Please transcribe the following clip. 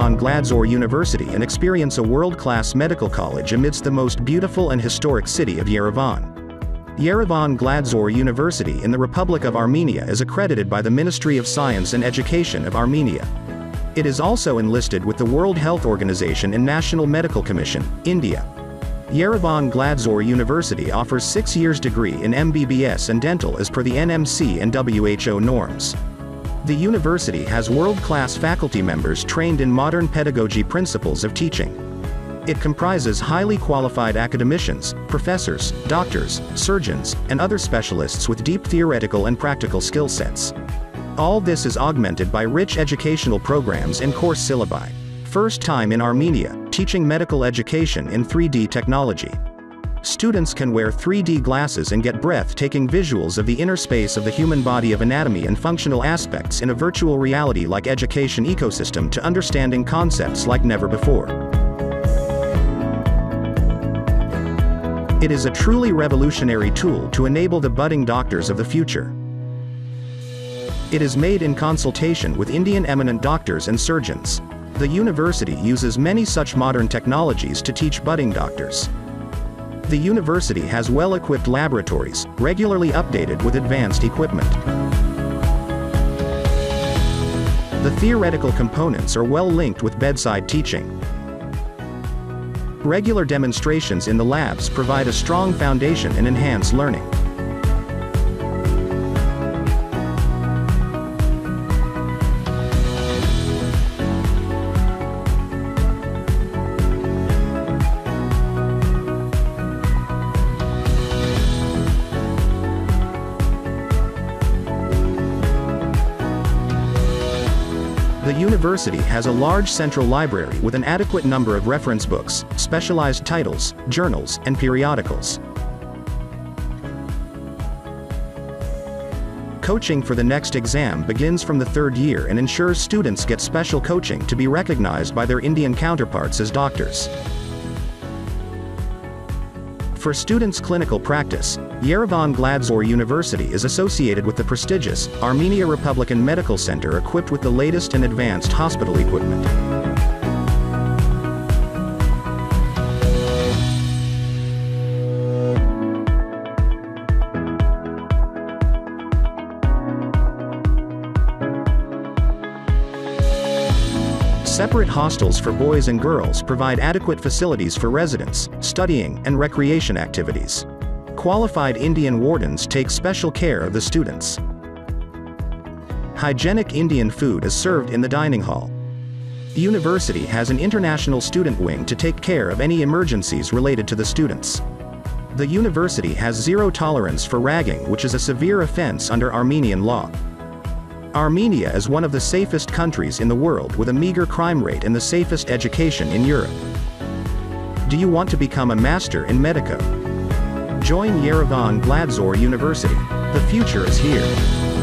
Yerevan Gladzor University and experience a world-class medical college amidst the most beautiful and historic city of Yerevan. Yerevan Gladzor University in the Republic of Armenia is accredited by the Ministry of Science and Education of Armenia. It is also enlisted with the World Health Organization and National Medical Commission, India. Yerevan Gladzor University offers 6 years degree in MBBS and dental as per the NMC and WHO norms. The university has world-class faculty members trained in modern pedagogy principles of teaching. It comprises highly qualified academicians, professors, doctors, surgeons, and other specialists with deep theoretical and practical skill sets. All this is augmented by rich educational programs and course syllabi. First time in Armenia, teaching medical education in 3D technology. Students can wear 3D glasses and get breathtaking visuals of the inner space of the human body of anatomy and functional aspects in a virtual reality like education ecosystem to understanding concepts like never before. It is a truly revolutionary tool to enable the budding doctors of the future. It is made in consultation with Indian eminent doctors and surgeons. The university uses many such modern technologies to teach budding doctors. The university has well-equipped laboratories, regularly updated with advanced equipment. The theoretical components are well linked with bedside teaching. Regular demonstrations in the labs provide a strong foundation and enhance learning. The university has a large central library with an adequate number of reference books, specialized titles, journals, and periodicals. Coaching for the next exam begins from the 3rd year and ensures students get special coaching to be recognized by their Indian counterparts as doctors. For students' clinical practice, Yerevan Gladzor University is associated with the prestigious Armenia Republican Medical Center, equipped with the latest and advanced hospital equipment. Separate hostels for boys and girls provide adequate facilities for residents, studying, and recreation activities. Qualified Indian wardens take special care of the students. Hygienic Indian food is served in the dining hall. The university has an international student wing to take care of any emergencies related to the students. The university has zero tolerance for ragging, which is a severe offense under Armenian law. Armenia is one of the safest countries in the world with a meager crime rate and the safest education in Europe. Do you want to become a master in medico? Join Yerevan Gladzor University. The future is here.